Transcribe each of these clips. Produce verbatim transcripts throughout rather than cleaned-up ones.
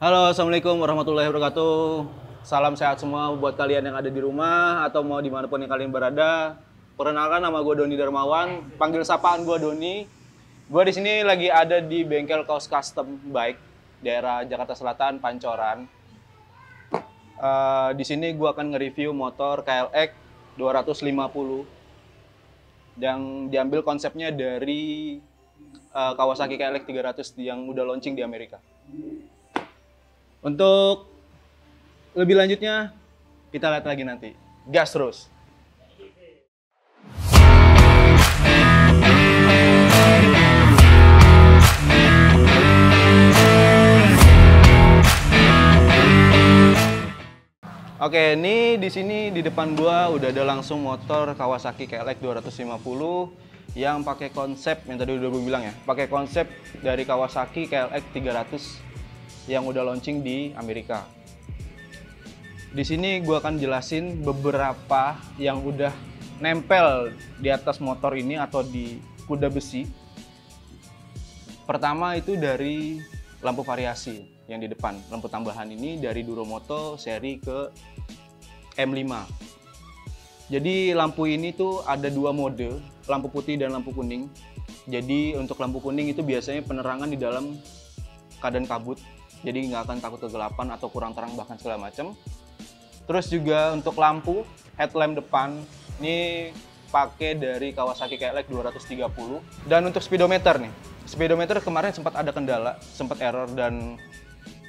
Halo, Assalamualaikum warahmatullahi wabarakatuh. Salam sehat semua buat kalian yang ada di rumah atau mau dimanapun yang kalian berada. Perkenalkan, nama gue Doni Darmawan, panggil sapaan gue Doni. Gue di sini lagi ada di bengkel Caos Custom Bike, daerah Jakarta Selatan, Pancoran. Uh, di sini gue akan nge-review motor K L X dua ratus lima puluh yang diambil konsepnya dari uh, Kawasaki K L X tiga ratus yang udah launching di Amerika. Untuk lebih lanjutnya, kita lihat lagi nanti. Gas terus! Oke, ini di sini di depan gua udah ada langsung motor Kawasaki K L X dua ratus lima puluh yang pakai konsep yang tadi udah gue bilang ya, pakai konsep dari Kawasaki K L X tiga ratus yang udah launching di Amerika. Di sini gua akan jelasin beberapa yang udah nempel di atas motor ini atau di kuda besi. Pertama itu dari lampu variasi yang di depan. Lampu tambahan ini dari Duromoto seri ke M lima. Jadi lampu ini tuh ada dua mode, lampu putih dan lampu kuning. Jadi untuk lampu kuning itu biasanya penerangan di dalam keadaan kabut. Jadi nggak akan takut kegelapan atau kurang terang bahkan segala macam. Terus juga untuk lampu headlamp depan ini pakai dari Kawasaki K L X dua ratus tiga puluh. Dan untuk speedometer nih, speedometer kemarin sempat ada kendala, sempat error dan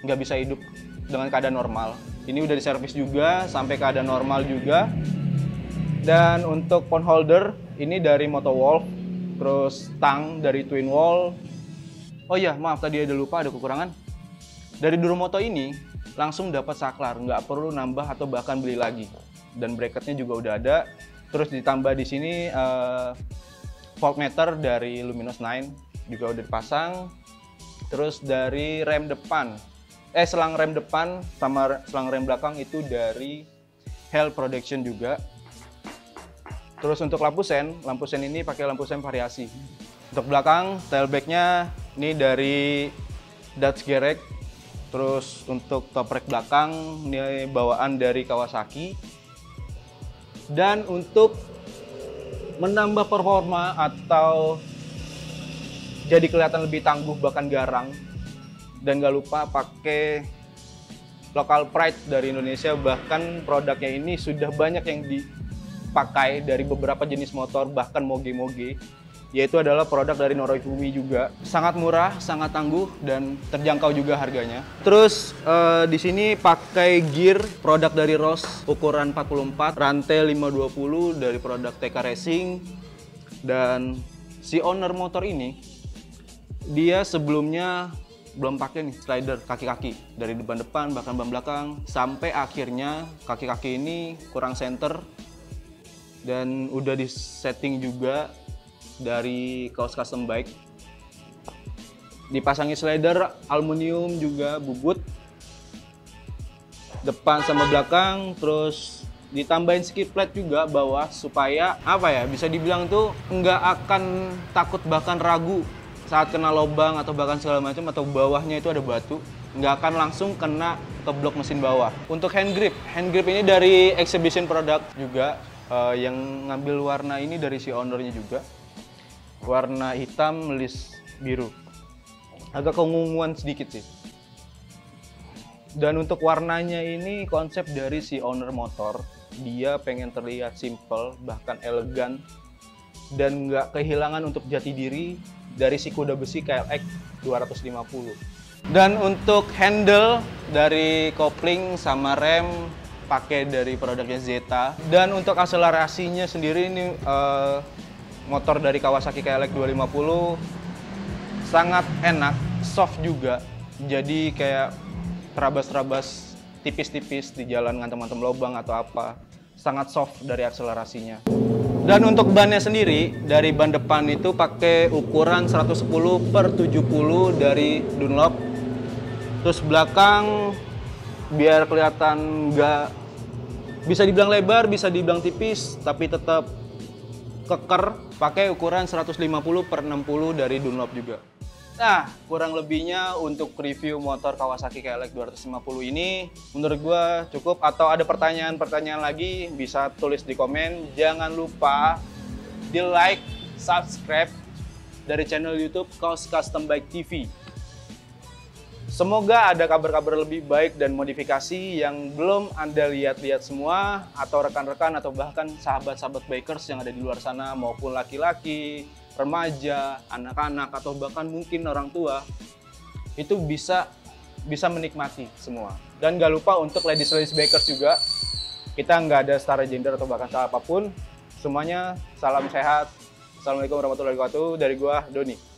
nggak bisa hidup dengan keadaan normal. Ini udah diservis juga sampai keadaan normal juga. Dan untuk phone holder ini dari MotoWolf, terus tang dari Twin Wall. Oh iya, maaf tadi ada lupa, ada kekurangan. Dari Duromoto ini langsung dapat saklar, nggak perlu nambah atau bahkan beli lagi. Dan bracketnya juga udah ada. Terus ditambah di sini uh, voltmeter dari luminous sembilan juga udah dipasang. Terus dari rem depan, eh selang rem depan sama selang rem belakang itu dari Hell Production juga. Terus untuk lampu sen, lampu sen ini pakai lampu sen variasi. Untuk belakang tailbacknya ini dari Dutch Gereck. Terus untuk toprek belakang ini bawaan dari Kawasaki. Dan untuk menambah performa atau jadi kelihatan lebih tangguh bahkan garang, dan gak lupa pakai local pride dari Indonesia. Bahkan produknya ini sudah banyak yang dipakai dari beberapa jenis motor bahkan moge-moge, yaitu adalah produk dari Noro Gumi juga. Sangat murah, sangat tangguh, dan terjangkau juga harganya. Terus eh, di sini pakai gear produk dari Ross ukuran empat puluh empat, rantai lima dua puluh dari produk T K Racing. Dan si owner motor ini dia sebelumnya belum pakai nih slider kaki-kaki dari depan-depan bahkan ban belakang, sampai akhirnya kaki-kaki ini kurang center dan udah disetting juga dari Caos Custom Bike. Dipasangi slider aluminium juga bubut depan sama belakang. Terus ditambahin skid plate juga bawah supaya apa ya, bisa dibilang tuh nggak akan takut bahkan ragu saat kena lobang atau bahkan segala macam, atau bawahnya itu ada batu, nggak akan langsung kena ke blok mesin bawah. Untuk hand grip, hand grip ini dari Exhibition product juga, uh, yang ngambil warna ini dari si ownernya juga. Warna hitam melis biru, agak keunguan sedikit sih. Dan untuk warnanya ini konsep dari si owner motor, dia pengen terlihat simple bahkan elegan dan nggak kehilangan untuk jati diri dari si kuda besi K L X dua ratus lima puluh. Dan untuk handle dari kopling sama rem pakai dari produknya Zeta. Dan untuk akselerasinya sendiri ini uh, motor dari Kawasaki K L X dua ratus lima puluh sangat enak, soft juga. Jadi kayak terabas-terabas tipis-tipis di jalan, ngantem-ngantem lobang atau apa. Sangat soft dari akselerasinya. Dan untuk bannya sendiri, dari ban depan itu pakai ukuran seratus sepuluh per tujuh puluh dari Dunlop. Terus belakang biar kelihatan nggak, bisa dibilang lebar, bisa dibilang tipis, tapi tetap keker, pakai ukuran seratus lima puluh per enam puluh dari Dunlop juga. Nah, kurang lebihnya untuk review motor Kawasaki K L X dua ratus lima puluh ini menurut gue cukup. Atau ada pertanyaan-pertanyaan lagi bisa tulis di komen. Jangan lupa di like, subscribe dari channel YouTube Caos Custom Bike T V. Semoga ada kabar-kabar lebih baik dan modifikasi yang belum Anda lihat-lihat semua, atau rekan-rekan atau bahkan sahabat-sahabat bikers yang ada di luar sana, maupun laki-laki, remaja, anak-anak, atau bahkan mungkin orang tua, itu bisa bisa menikmati semua. Dan gak lupa untuk ladies-ladies bikers juga, kita nggak ada setara gender atau bahkan setara apapun. Semuanya salam sehat. Assalamualaikum warahmatullahi wabarakatuh. Dari gua, Doni.